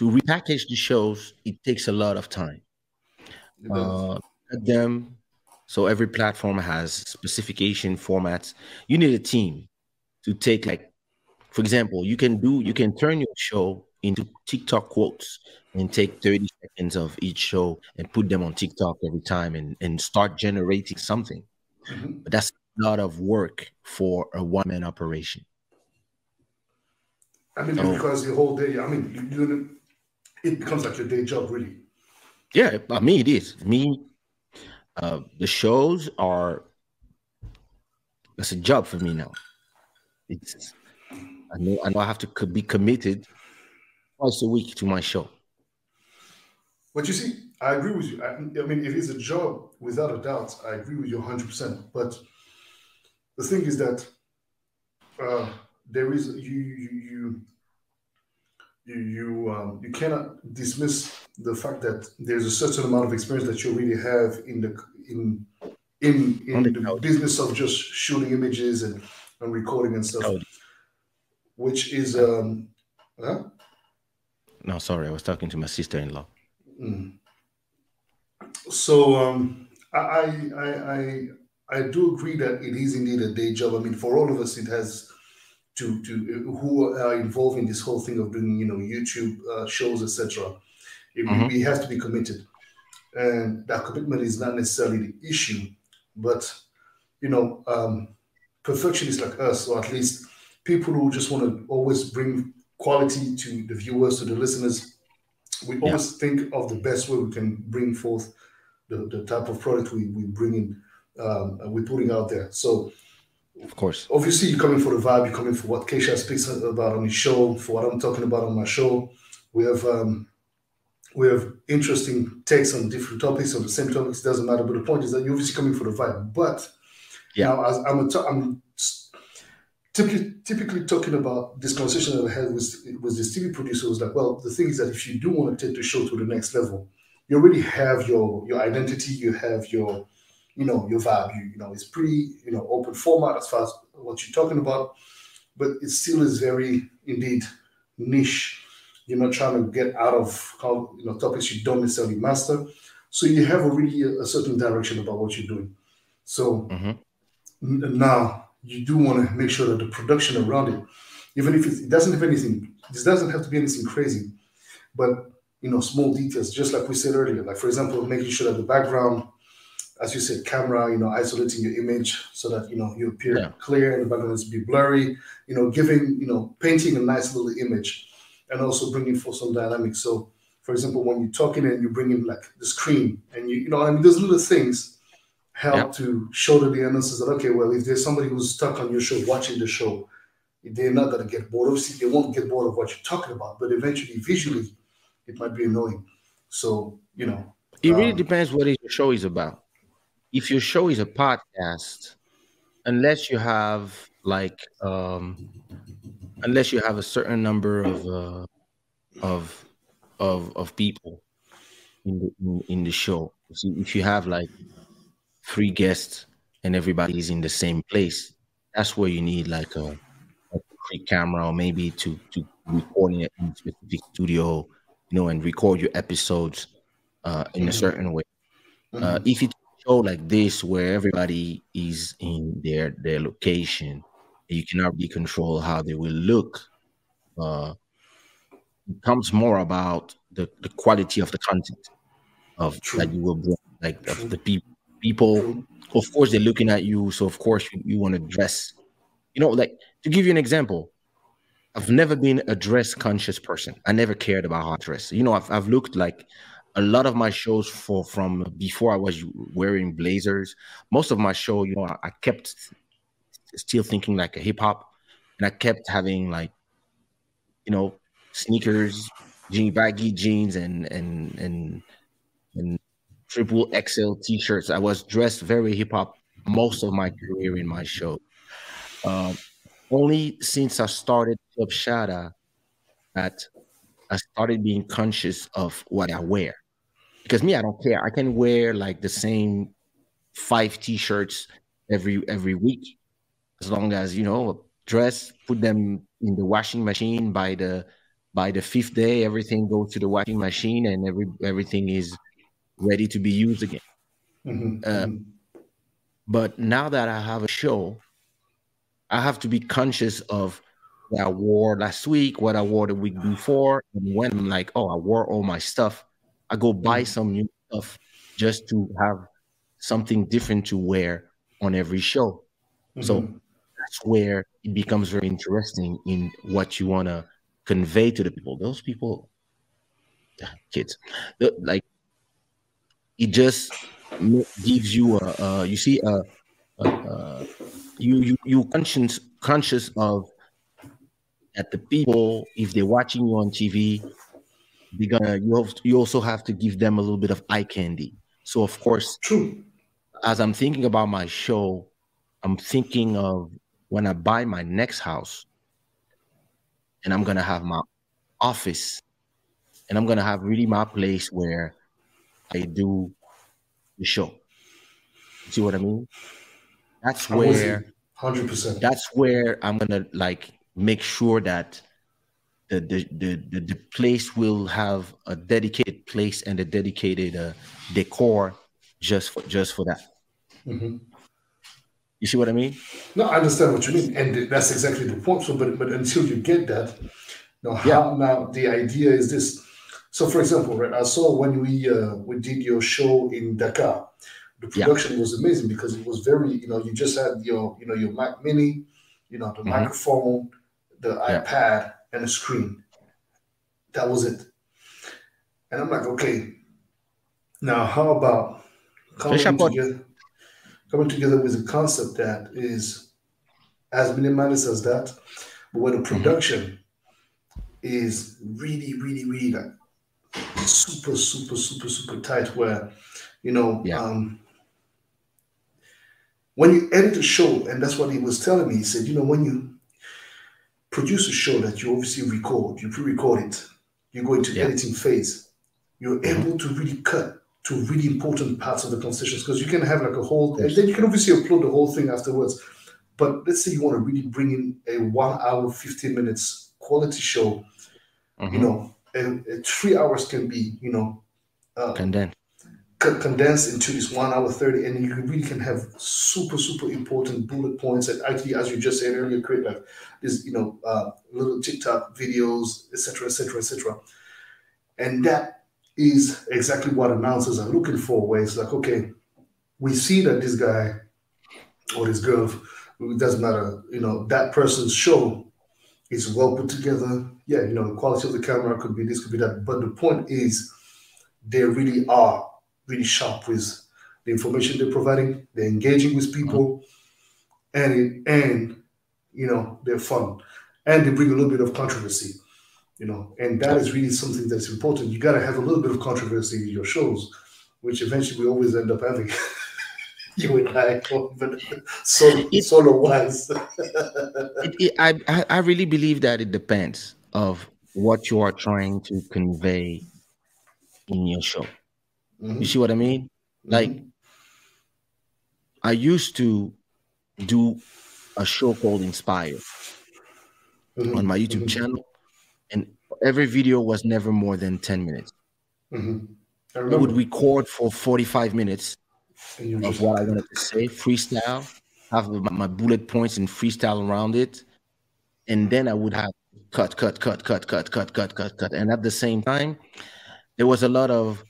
to repackage the shows, it takes a lot of time. So every platform has specification formats. You need a team to take, like, for example, you can turn your show into TikTok quotes and take 30 seconds of each show and put them on TikTok every time and start generating something. Mm-hmm. But that's a lot of work for a one-man operation. I mean, because the whole day, I mean, it becomes like your day job, really. Yeah, I mean, it is. The shows are, that's a job for me now. It's, I know I have to be committed twice a week to my show. But you see, I agree with you. I mean, if it's a job, without a doubt, I agree with you 100%. But the thing is that there is you cannot dismiss the fact that there's a certain amount of experience that you really have in the business of just shooting images and recording and stuff, which is huh? No, sorry, I was talking to my sister-in-law. Mm. So I do agree that it is indeed a day job. I mean, for all of us, it has to who are involved in this whole thing of doing, you know, YouTube shows, etc. Mm-hmm. We have to be committed, and that commitment is not necessarily the issue. But you know, perfectionists like us, or at least people who just want to always bring quality to the viewers, to the listeners, we always think of the best way we can bring forth the type of product we bring in, we're putting out there. So, of course, obviously, you're coming for the vibe, you're coming for what Kaysha speaks about on his show, for what I'm talking about on my show. We have interesting takes on different topics, on the same topics, it doesn't matter. But the point is that you're obviously coming for the vibe. But now, as I'm typically talking about this conversation that I had with this TV producer, was like, well, the thing is that if you do want to take the show to the next level, you already have your identity, you have your, you know, your vibe, you know, it's pretty, you know, open format as far as what you're talking about, but it still is very, indeed, niche. You're not trying to get out of, you know, topics you don't necessarily master. So you have already a certain direction about what you're doing. So now, you do want to make sure that the production around it, even if it doesn't have anything, this doesn't have to be anything crazy, but, you know, small details, just like we said earlier, like, for example, making sure that the background, as you said, camera, you know, isolating your image so that, you know, you appear clear and the background is be blurry, you know, giving, you know, painting a nice little image and also bringing forth some dynamics. So, for example, when you're talking and you bring in, like, the screen and, you know, I mean, those little things help to show to the announcers that, okay, well, if there's somebody who's stuck on your show, watching the show, they're not going to get bored. Obviously, they won't get bored of what you're talking about, but eventually, visually, it might be annoying. So, you know. It really depends what your show is about. If your show is a podcast, unless you have, like, unless you have a certain number of people in the show, so if you have, like, 3 guests and everybody's in the same place, that's where you need, like, a quick camera, or maybe to record in a specific studio, you know, and record your episodes in a certain way. If it's a show like this where everybody is in their location, you cannot really control how they will look. It comes more about the quality of the content of that you will bring, like, of the people. People, of course, they're looking at you, so of course you want to dress. You know, like, to give you an example, I've never been a dress-conscious person. I never cared about how I dress. You know, I've looked, like, a lot of my shows from before I was wearing blazers. Most of my show, you know, I kept still thinking like a hip-hop, and I kept having, like, you know, sneakers, baggy jeans, and triple XL t-shirts. I was dressed very hip-hop most of my career in my show. Only since I started Club Shada that I started being conscious of what I wear. Because me, I don't care. I can wear, like, the same 5 t-shirts every week, as long as, you know, dress, put them in the washing machine by the By the fifth day, everything goes to the washing machine and everything is ready to be used again. But now that I have a show, I have to be conscious of what I wore last week, what I wore the week before. And when I'm like, oh, I wore all my stuff, I go buy some new stuff just to have something different to wear on every show. So that's where it becomes very interesting in what you want to convey to the people. Those people, kids, like, it just gives you a you see you conscious of that the people, if they're watching you on TV, they're gonna, you also have to give them a little bit of eye candy. So of course, as I'm thinking about my show, I'm thinking of when I buy my next house, and I'm gonna have my office, and I'm gonna have really my place where I do the show. See what I mean? That's where 100%. That's where I'm gonna like make sure that the place will have a dedicated place and a dedicated decor just for that. You see what I mean? No, I understand what you mean, and that's exactly the point. So, but until you get that, now now the idea is this. So, for example, right, I saw when we did your show in Dakar, the production was amazing because it was very, you just had your Mac Mini, the microphone, the iPad, and the screen. That was it. And I'm like, okay, now how about coming together with a concept that is as minimalist as that, but where the production is really like super tight, where when you edit a show, and that's what he was telling me, he said, when you produce a show that you obviously record, you pre-record it, you go into editing phase, you're able to really cut to really important parts of the conversations, because you can have like a whole, and then you can obviously upload the whole thing afterwards. But let's say you want to really bring in a 1 hour, 15 minutes quality show, and 3 hours can be, condensed into this 1 hour, 30, and you really can have super important bullet points that actually, as you just said earlier, create like this, little TikTok videos, etc. And that is exactly what announcers are looking for, where it's like, okay, we see that this guy or this girl, it doesn't matter, that person's show is well put together. Yeah, the quality of the camera could be this, could be that. But the point is, they really are really sharp with the information they're providing. They're engaging with people, and they're fun. And they bring a little bit of controversy. And that is really something that's important. You got to have a little bit of controversy in your shows, which eventually we always end up having. You and I, but solo-wise. I really believe that it depends of what you are trying to convey in your show. You see what I mean? Like, I used to do a show called Inspire on my YouTube channel. And every video was never more than 10 minutes. I would record for 45 minutes of what I wanted to say, freestyle, have my bullet points and freestyle around it. And then I would have cut. And at the same time, there was a lot of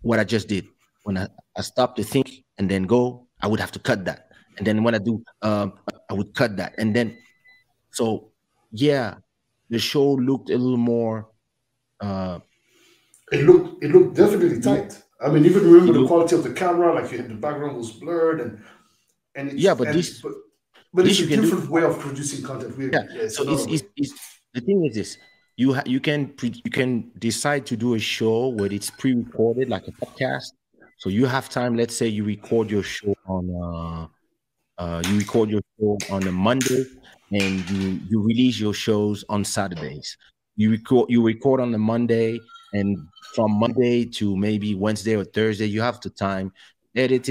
what I just did. When I stopped to think and then go, I would have to cut that. And then when I do, I would cut that. And then, so... yeah, the show looked a little more. It looked definitely tight. I mean, even remember the quality of the camera, like you had the background was blurred, and it's, but it's a different way of producing content. So the thing is this: you can decide to do a show where it's pre-recorded, like a podcast. So you have time. Let's say you record your show on a Monday. And you release your shows on Saturdays. You record on the Monday, and from Monday to maybe Wednesday or Thursday, you have the time to edit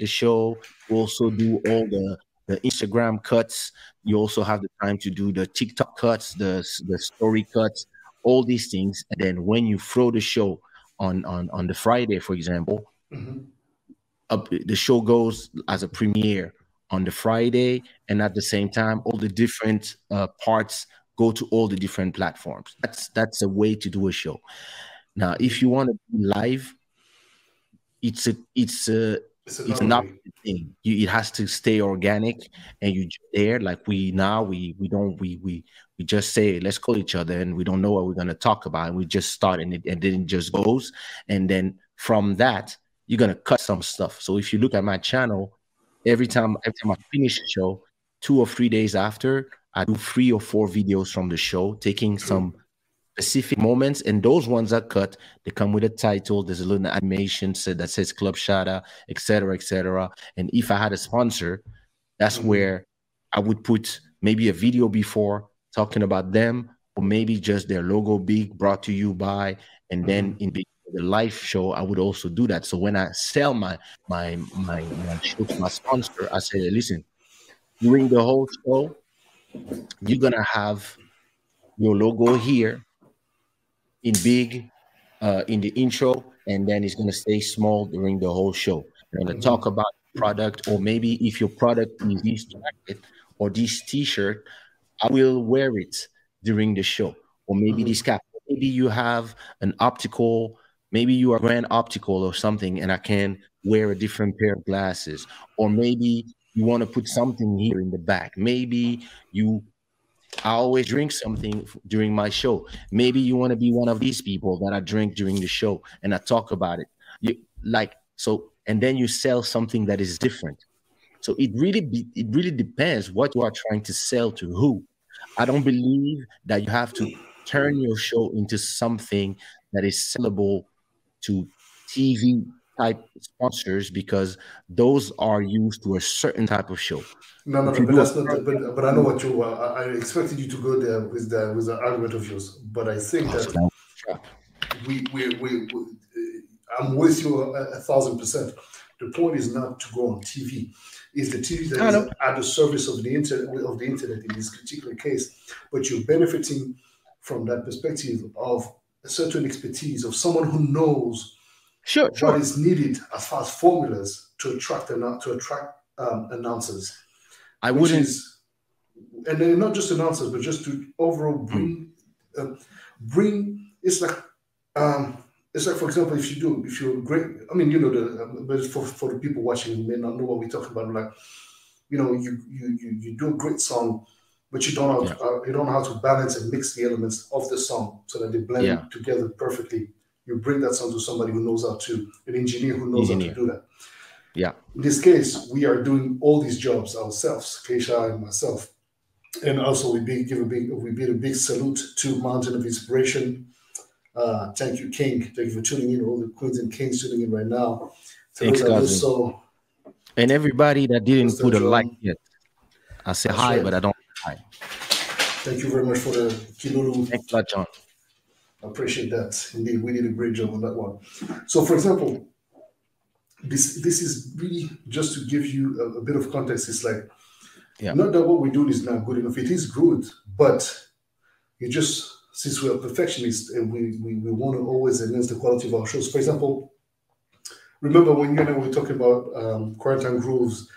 the show. Also do all the the Instagram cuts. You also have the time to do the TikTok cuts, the story cuts, all these things. And then when you throw the show on the Friday, for example, mm-hmm. The show goes as a premiere on the Friday, and at the same time, all the different parts go to all the different platforms. That's a way to do a show. Now, if you want to be live, it's an opposite thing. It has to stay organic, and you there like we just say let's call each other, and we don't know what we're gonna talk about, and we just start, and then it just goes, and then from that you're gonna cut some stuff. So if you look at my channel, every time I finish the show, 2 or 3 days after, I do 3 or 4 videos from the show, taking some specific moments, and those ones are cut. They come with a title. There's a little animation that says Club Shada, etc., etc. And if I had a sponsor, that's where I would put maybe a video before talking about them, or maybe just their logo, big brought to you by, and then in the live show, I would also do that. So when I sell my show to my sponsor, I say, listen, during the whole show, you're gonna have your logo here. In big, in the intro, and then it's going to stay small during the whole show. We're going to talk about product, or maybe if your product is this jacket or this T-shirt, I will wear it during the show. Or maybe this cap. Maybe you have an optical. Maybe you are Grand Optical or something, and I can wear a different pair of glasses. Or maybe you want to put something here in the back. Maybe you. I always drink something during my show. Maybe you want to be one of these people that I drink during the show, and I talk about it. You like so, and then you sell something that is different. So it really depends what you are trying to sell to who. I don't believe that you have to turn your show into something that is sellable to TV type sponsors, because those are used to a certain type of show. No, but that's not. But I know what you. I expected you to go there with the argument of yours. But I think that we I'm with you 1,000%. The point is not to go on TV. It's the TV that is at the service of the internet. Of the internet in this particular case, but you're benefiting from that perspective of a certain expertise of someone who knows. Sure. What is needed as far as formulas to attract announcers. I wouldn't, and then not just announcers, but just to overall bring. It's like for example, if you're great, I mean, you know, but for the people watching who may not know what we're talking about, like, you know, you do a great song, but you don't know how to balance and mix the elements of the song so that they blend together perfectly. You bring that song to somebody who knows how to, an engineer who knows how to do that. Yeah. In this case, we are doing all these jobs ourselves, Kaysha and myself. And also we bid a big salute to Mountain of Inspiration. Thank you, King. Thank you for tuning in. All the queens and kings tuning in right now. Thanks, cousin. And everybody that didn't put a like yet. I say hi, but I don't hi. Thank you very much for the Kilulu. Thanks a lot, John. Appreciate that. Indeed, we did a great job on that one. So, for example, this is really just to give you a bit of context. It's like, not that what we do is not good enough. It is good, but it just, since we are perfectionists and we want to always enhance the quality of our shows. For example, remember when you and I were talking about Quarantine Grooves,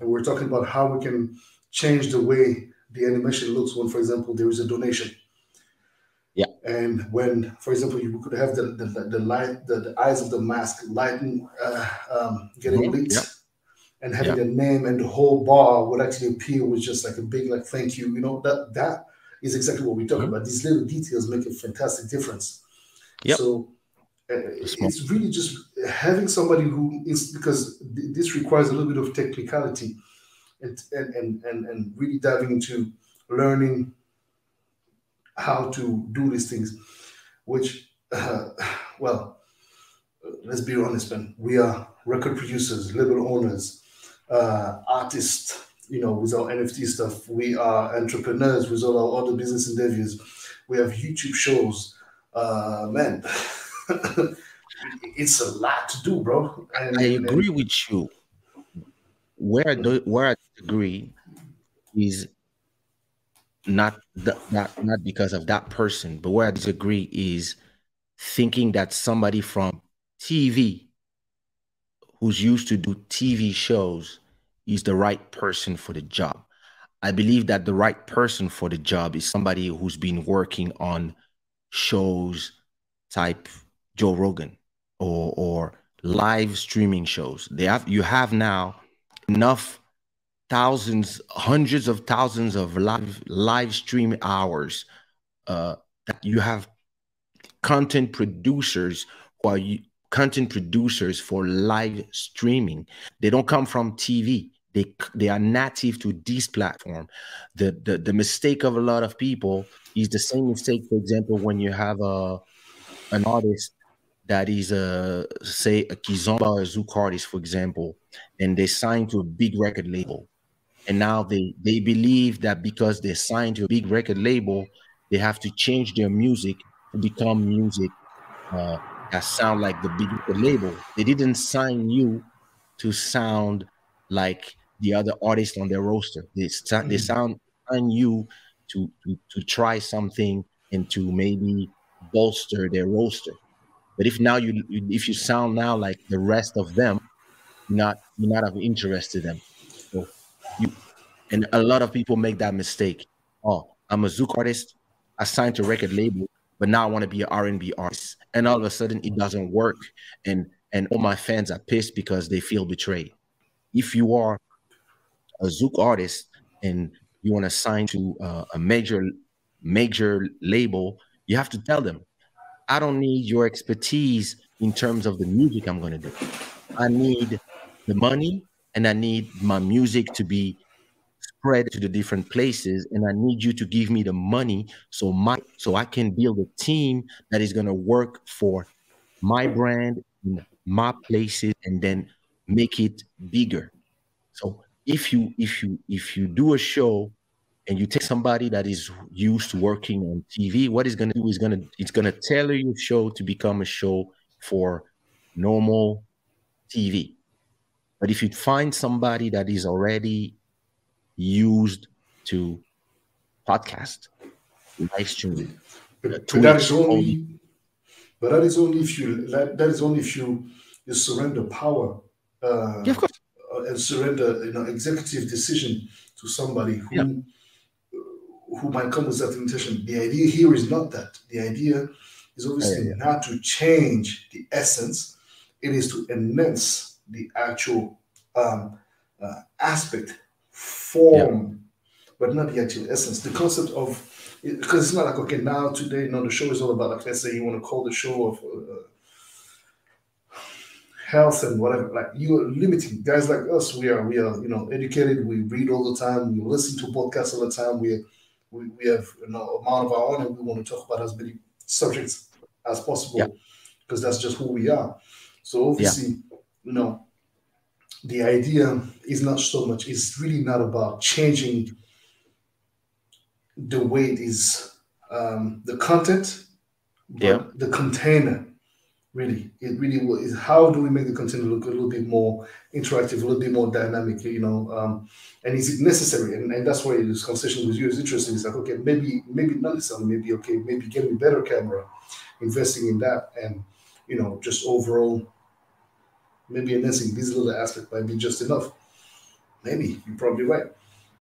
and we were talking about how we can change the way the animation looks when, for example, there is a donation. Yeah. And when, for example, you could have the light, the eyes of the mask lighten, getting lit, and having the name, and the whole bar would actually appear with just like a big like thank you. You know, that is exactly what we're talking about. These little details make a fantastic difference. Yeah. So it's really just having somebody who is, because this requires a little bit of technicality, and really diving into learning how to do these things, which, well, let's be honest, man. We are record producers, label owners, artists, you know, with our NFT stuff. We are entrepreneurs with all our other business endeavors. We have YouTube shows. Man, it's a lot to do, bro. And I agree with you. Where I disagree is not because of that person, but where I disagree is thinking that somebody from TV who's used to do TV shows is the right person for the job. I believe that the right person for the job is somebody who's been working on shows type Joe Rogan or live streaming shows. You have now enough thousands, hundreds of thousands of live stream hours that you have content producers who are content producers for live streaming. They don't come from TV. They are native to this platform. The mistake of a lot of people is the same mistake, for example, when you have an artist that is, say, a Kizomba or a Zouk artist, for example, and they sign to a big record label. And now they believe that because they signed to a big record label, they have to change their music to become music that sound like the big record label. They didn't sign you to sound like the other artists on their roster. They sound on you to try something and to maybe bolster their roster. But if now if you sound now like the rest of them, you're not of interest to them. So and a lot of people make that mistake. Oh, I'm a Zouk artist, I signed to a record label, but now I want to be an R&B artist. And all of a sudden it doesn't work. And all my fans are pissed because they feel betrayed. If you are a Zouk artist and you want to sign to a major label, you have to tell them, I don't need your expertise in terms of the music I'm going to do. I need the money and I need my music to be spread to the different places, and I need you to give me the money so I can build a team that is going to work for my brand in my places and then make it bigger. So if you do a show and you take somebody that is used to working on TV, what it's gonna do is it's gonna tailor your show to become a show for normal TV. But if you find somebody that is already used to podcast, live streaming, but that is only if you surrender power. Yeah, of course. And surrender, executive decision to somebody who might come with that intention. The idea here is not that. The idea is obviously not to change the essence. It is to enhance the actual aspect, form, but not the actual essence. The concept of, because it's not like, okay, now today, the show is all about, like, let's say you want to call the show of health and whatever. Like, you are limiting guys like us. We are educated. We read all the time. We listen to podcasts all the time. We have amount of our own, and we want to talk about as many subjects as possible because that's just who we are. So obviously, the idea is not so much. It's really not about changing the way it is, the content, but the container. Really, it is how do we make the content look a little bit more interactive, a little bit more dynamic, and is it necessary? And that's why this conversation with you is interesting. It's like, okay, maybe not necessarily, maybe getting a better camera, investing in that, and, just overall, maybe enhancing this little aspect might be just enough. Maybe, you're probably right.